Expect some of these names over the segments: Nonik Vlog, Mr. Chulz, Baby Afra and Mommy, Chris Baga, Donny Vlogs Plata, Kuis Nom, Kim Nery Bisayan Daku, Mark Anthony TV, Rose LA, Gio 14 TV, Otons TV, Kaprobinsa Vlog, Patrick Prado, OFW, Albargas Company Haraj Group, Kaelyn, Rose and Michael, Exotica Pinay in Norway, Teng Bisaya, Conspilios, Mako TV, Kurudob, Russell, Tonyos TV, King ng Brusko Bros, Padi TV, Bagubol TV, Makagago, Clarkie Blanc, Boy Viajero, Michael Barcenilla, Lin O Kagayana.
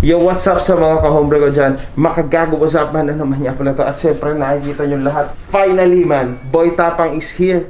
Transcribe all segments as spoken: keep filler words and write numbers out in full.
Yo, what's up sa mga kahombre ko dyan? Makagago, what's up man? Ano naman niya po na to? At syempre, nakikita nyo lahat. Finally man, Boy Tapang is here.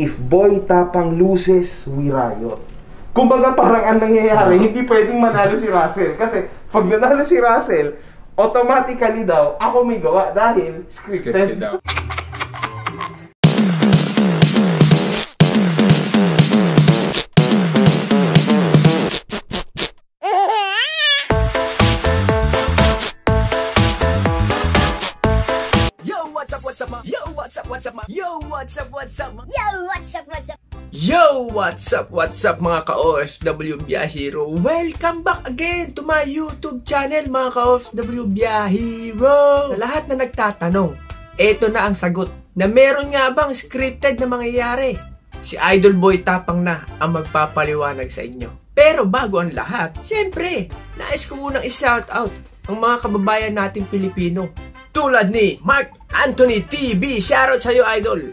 If Boy Tapang loses, we riot. Kumbaga parang ang nangyayari, hindi pwedeng manalo si Russell. Kasi pag nanalo si Russell, automatically daw, ako may gawa dahil scripted, scripted daw. Yo, what's up, what's up? Yo, what's up, what's up? Yo, what's up, what's up mga ka-O F W Viajero? Welcome back again to my YouTube channel mga ka-O F W Viajero. Sa lahat na nagtatanong, eto na ang sagot. Na meron nga bang scripted na mangyayari? Si Idol Boy Tapang na ang magpapaliwanag sa inyo. Pero bago ang lahat, syempre, nais ko munang i-shoutout ang mga kababayan nating Pilipino. Tulad ni Mark Anthony T V, shoutout sa'yo idol.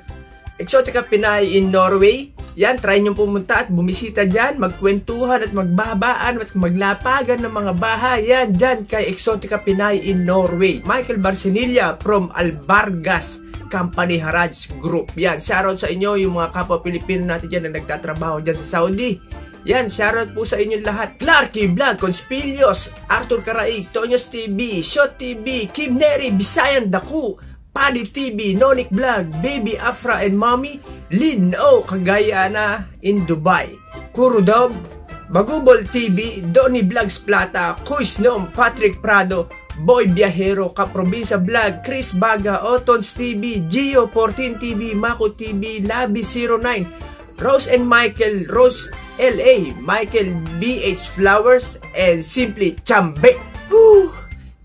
Exotica Pinay in Norway, yan, try nyo pumunta at bumisita dyan, magkwentuhan at magbabaan at maglapagan ng mga bahay, yan, dyan kay Exotica Pinay in Norway. Michael Barcenilla from Albargas Company Haraj Group, yan, shoutout sa inyo yung mga kapwa Pilipino natin dyan na nagtatrabaho dyan sa Saudi. Yan, shoutout po sa inyong lahat. Clarkie Blanc, Conspilios, Arthur Caray, Tonyos T V, Shot T V, Kim Nery Bisayan Daku, Padi T V, Nonik Vlog, Baby Afra and Mommy, Lin O Kagayana in Dubai, Kurudob, Bagubol T V, Donny Vlogs Plata, Kuis Nom, Patrick Prado, Boy Viajero, Kaprobinsa Vlog, Chris Baga, Otons T V, Gio fourteen T V, Mako T V, Labi zero nine, Rose and Michael, Rose L A, Michael B H Flowers, and Simply Chambe. Woo!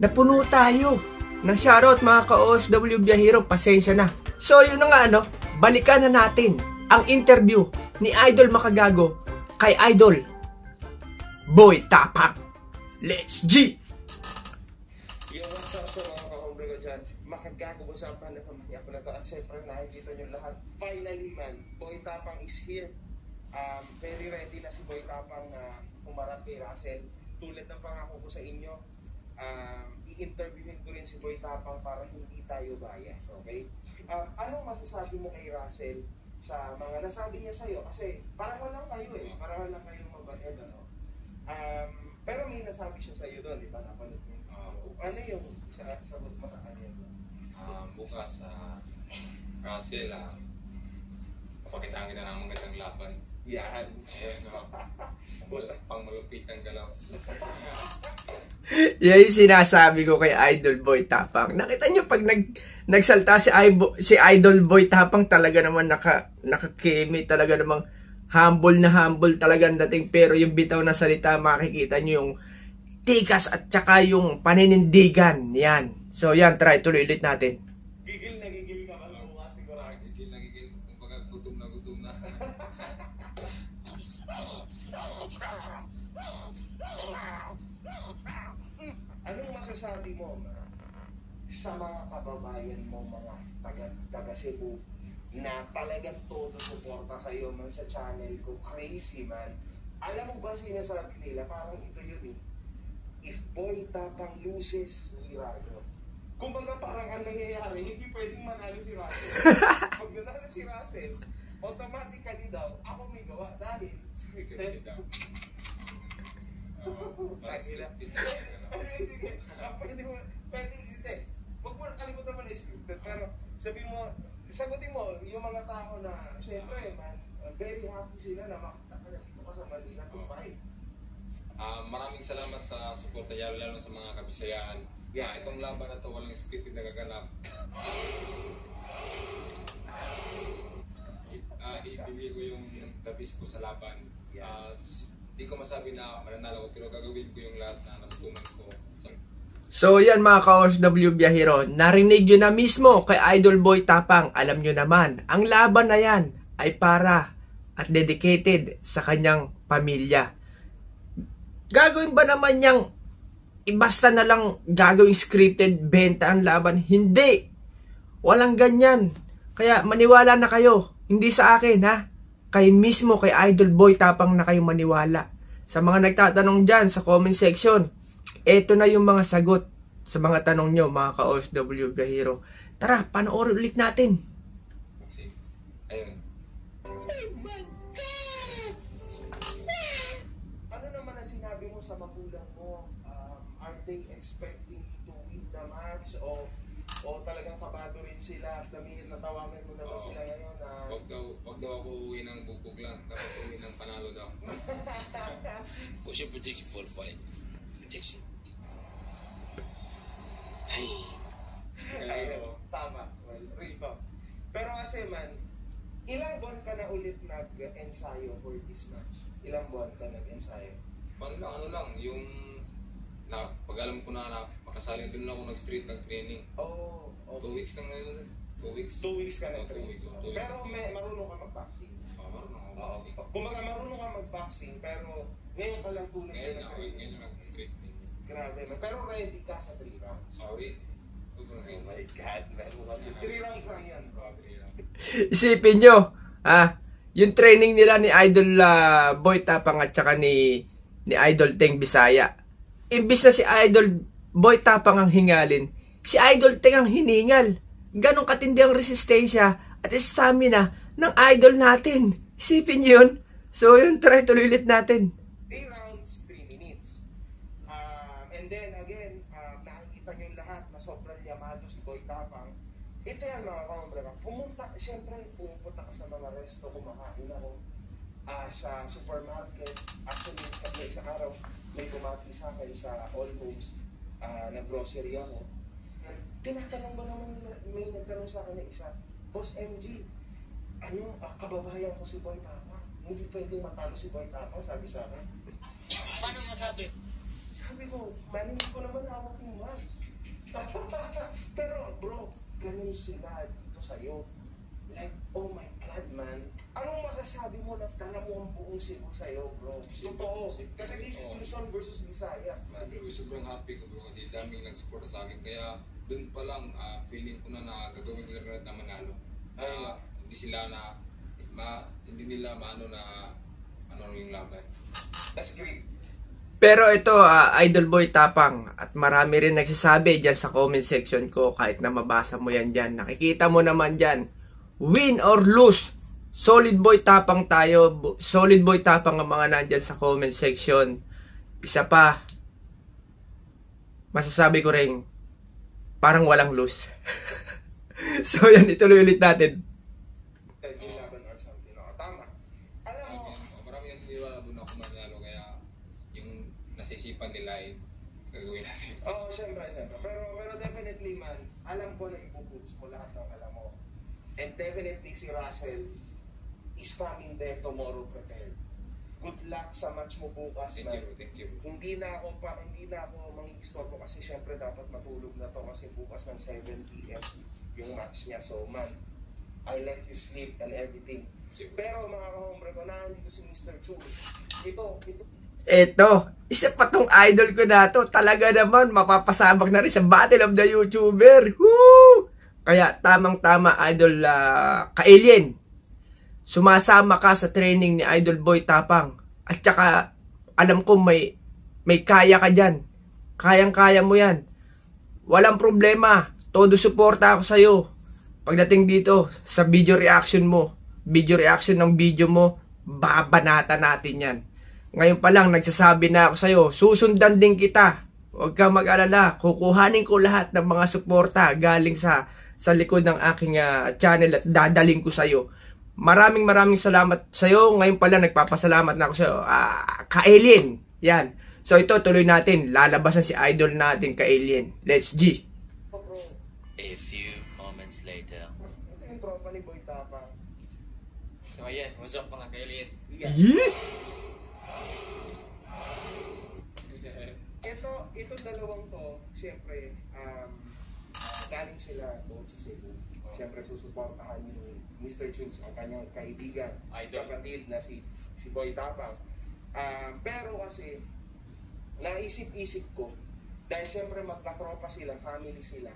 Napuno tayo ng shoutout mga ka-O F W Viajero, pasensya na. So yun na nga ano, balikan na natin ang interview ni Idol Makagago kay Idol Boy Tapang. Let's G! Yo, what's up sa mga ka-hombre ko dyan? Makagago, what's up? Ano pa man? Ako na to. At syempre, nakikita nyo lahat. Finally man, Boy Tapang is here. Um, very ready na si Boy Tapang na uh, umarap kay Russell. Tulad ng pangako ko sa inyo, um, i-interviewin ko rin si Boy Tapang para hindi tayo bias, okay? Um, anong masasabi mo kay Russell sa mga nasabi niya sa'yo? Kasi pareho lang tayo eh, pareho lang kayong mabanhed, ano? Um, pero may nasabi siya sa'yo doon, di ba? Napanood mo. Um, ano yung sagot mo sa kanya doon? Um, bukas, uh, Russell, uh, pakitaan kita ng magandang laban. Yan. Ayan o. Pang malupit ang galaw. Yan yung sinasabi ko kay Idol Boy Tapang. Nakita nyo pag nag, nagsalta si, Ibo, si Idol Boy Tapang, talaga naman naka, nakakeme. Talaga namang humble na humble talaga ang dating. Pero yung bitaw na salita, makikita nyo yung tikas at saka yung paninindigan. Yan. So yan, try tuloy ulit natin. Gigil na gigil ka ba? Anong masasabi mo sa mga kababayan mo, mga taga-Cebu na talagang todo suporta sa'yo man sa channel ko? Crazy man. Alam mo ba sinasabi nila? Parang ito yun eh. If Boy Tapang loses, we riot. Kumbaga parang ang nangyayari, hindi pwedeng manalo si Russell. Pag nanalo si Russell, automatically daw, ako may gawa dahil scripted daw. Oo, parang scripted daw. Sige, pwede mo, pwede, wag mo nakalimutan mo na scripted, pero sabi mo, sagutin mo yung mga tao na, syempre man, very happy sila na makita ka na dito ka sa Manila, Dubai. Uh, maraming salamat sa suporta, lalo sa mga kabisayaan. Yeah, itong laban na to, walang scripted na gaganap. Uh, ibigay ko yung tapis ko sa laban. Uh, di ko masabi na mananalo ko, pero gagawin ko yung lahat na natutunan ko. Sorry. So yan mga ka-O F W Viajero, narinig nyo na mismo kay Idol Boy Tapang. Alam nyo naman, ang laban na yan ay para at dedicated sa kanyang pamilya. Gagawin ba naman niyang basta na lang gagawing scripted, benta ang laban? Hindi! Walang ganyan. Kaya maniwala na kayo. Hindi sa akin ha. Kay mismo, kay Idol Boy Tapang na kayo maniwala. Sa mga nagtatanong dyan sa comment section, Ito na yung mga sagot sa mga tanong nyo, mga ka-O F W Viajero. Tara, panoorin ulit natin. Ayun. Ano naman ang sinabi mo sa magulang mo? Um, are they expecting to win the match? O, o talagang pabato rin sila? At damihin na tawagan mo na ba sila ngayon? Na... Wag daw, wag daw ako uwi ng bugbog lang. Tapos uwi ng panalo daw. Push your prediction for fight. Prediction. Ay, tama. Well, rebound. Pero kasi man, ilang buwan ka na ulit nag-ensayo for this match? Ilang buwan ka nag-ensayo? Ano lang, ano lang, yung na, pag alam ko na na makasali, dun lang ako nag-street, nag-training. Oh, okay. Two weeks na ngayon. Two weeks? Two weeks ka na oh, training. Weeks, oh, weeks. Pero may, marunong ka mag-boxing. Oh, marunong ako mag-boxing. Oh, kung baka marunong ka mag-boxing, pero ngayon ka lang tulad ngayon na nag-training. Ngayon na nag-street. Grabe, pero ready ka sa three rounds. Sorry. Oh my God, three rounds lang yan. Isipin nyo, ah, yung training nila ni Idol uh, Boy Tapang at saka ni, ni Idol Teng Bisaya. Imbis na si Idol Boy Tapang ang hingalin, si Idol Teng ang hiningal. Ganon katindi ang resistensya at stamina ng idol natin. Isipin nyo yun. So yun, try tuloy ulit natin. Ito yan mga kamambrera, pumunta, siyempre pumunta ka sa mga resto, kumakain ako uh, sa supermarket. Actually, kasi sa araw, may kumaki sa akin sa All Homes, uh, na grocery ako. Tinatanong ba naman, may nagtanong sa akin na isa, Boss M G, ano, uh, kababayan ko si Boy Tapang, hindi pwede matalo si Boy Tapang, sabi sa akin. Paano masabi? Sabi ko, maninig ko naman awak mo man. Pero bro, ganun sila dito sa'yo. Like, oh my God, man. Anong makasabi mo na tala mo ang buong Cebu sa'yo, bro? Totoo. Kasi this is Luzon versus Visayas. Man, bro, sobrang happy ko, bro. Kasi daming nagsuporta sa akin. Kaya, dun pa lang, uh, feeling ko na na gagawin nila rin na manalo. Uh, hindi sila na, ma, hindi nila maano na, ano yung laban. That's great. Pero ito, uh, Idol Boy Tapang, at marami rin nagsasabi dyan sa comment section ko, kahit na mabasa mo yan dyan, nakikita mo naman dyan, win or lose, solid Boy Tapang tayo, solid Boy Tapang ang mga nandyan sa comment section. Isa pa, masasabi ko rin, parang walang lose. So yan, ituloy ulit natin. Oo, oh, siyempre, siyempre. Pero, pero definitely man, alam ko na ipupush mo lahat ng alam mo. And definitely si Russell is coming there tomorrow prepared. Good luck sa match mo bukas. Thank you, thank you. Hindi na ako pa, hindi na ako mangi-explore ko kasi siyempre dapat matulog na to kasi bukas ng seven P M yung match niya. So man, I let you sleep and everything. Pero mga hombre ko, nandito si Mister Chulz. Ito, ito. Eto, isa pa tong idol ko na to. Talaga naman, mapapasabak na rin sa Battle of the YouTuber. Woo! Kaya tamang-tama, Idol uh, Kaelyn, sumasama ka sa training ni Idol Boy Tapang. At saka, alam ko may, may kaya ka dyan. Kayang-kaya mo yan. Walang problema. Todo suporta ako sa'yo. Pagdating dito, sa video reaction mo, video reaction ng video mo, babanata natin yan. Ngayon pa lang, nagsasabi na ako sa'yo, susundan din kita. Huwag kang mag-alala. Kukuhanin ko lahat ng mga suporta galing sa, sa likod ng aking uh, channel at dadaling ko sa'yo. Maraming maraming salamat sa'yo. Ngayon pa lang, nagpapasalamat na ako sa'yo. Uh, Kaelyn. Yan. So ito, tuloy natin. Lalabasan si idol natin, Kaelyn. Let's G. A few moments later. Ito yung tropa ni Boy Tapang. So ayan, usap pa nga Kaelyn. Yeah. Ito, ito dalawang to, siyempre, um, galing sila doon sa Cebu. Siyempre, susuportahan ni Mister Chulz ang kanyang kaibigan, kapatid na si, si Boy Tapang. Um, pero kasi, naisip-isip ko, dahil siyempre magkatropa sila, family sila,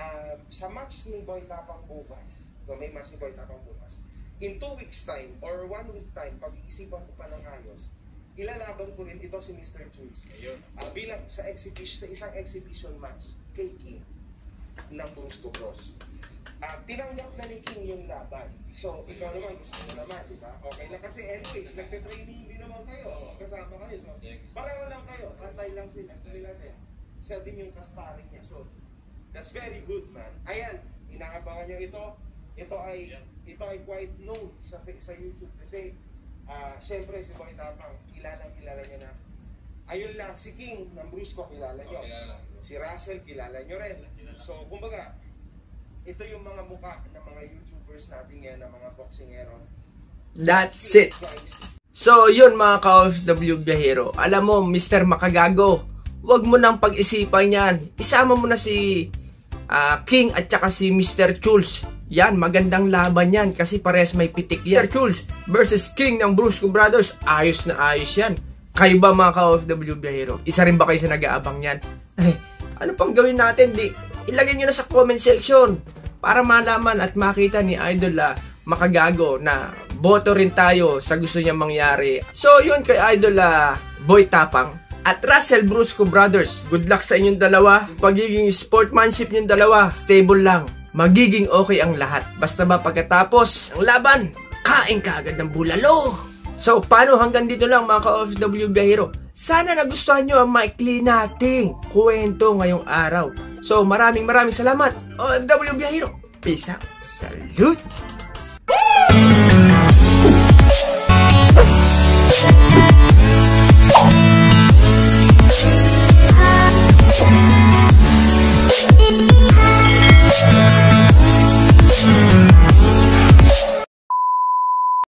uh, sa match ni Boy Tapang bukas, may match ni Boy Tapang bukas, in two weeks time or one week time, pag-iisipan ko pa ng ayos, Ilalaban po rin ito si Mister Chulz. Uh, bilang sa, exhibition, sa isang exhibition match kay King ng Brusko Bros. Uh, tinanggap na ni King yung laban. So, ikaw naman, gusto mo naman, di ba? Okay lang kasi anyway, nagpe-training din naman kayo. Kasama kayo. So, pareho lang kayo. Pantay lang sila. Sila din. Siya din yung kasparing niya. So, that's very good, man. Ayan, inaabangan niyo ito. Ito ay, ito ay quite known sa, sa YouTube. Kasi, uh, syempre, si Boy Tapang, kilala, kilala niya na. Ayun lang, si King ng Brusko, kilala niyo. Okay, si Russell, kilala niyo rin. Kilala. So, kumbaga, ito yung mga mukha ng mga YouTubers natin ngayon, ng mga boxingero. That's it. So, yun mga ka-O F W Viajero. Alam mo, Mister Makagago, wag mo nang pag-isipan yan. Isama mo na si uh, King at saka si Mister Chulz. Yan, magandang laban yan kasi parehas may pitik yan. Mister Chulz versus King ng Brusko Brothers. Ayos na ayos yan. Kayo ba mga ka-O F W Viajero? Isa rin ba kayo sa nag-aabang yan? Ay, ano pang gawin natin? Di... ilagay nyo na sa comment section para malaman at makita ni Idol uh, Makagago na boto rin tayo sa gusto niya mangyari. So yun kay Idol uh, Boy Tapang at Russell Brusko Brothers, good luck sa inyong dalawa. Pagiging sportmanship niyong dalawa, stable lang. Magiging okay ang lahat. Basta ba pagkatapos ang laban, kain ka agad ng bulalo. So paano, hanggang dito lang mga ka-O F W Viajero. Sana nagustuhan nyo ang maikli nating kwento ngayong araw. So maraming maraming salamat, O F W Viajero. Peace out. Salute!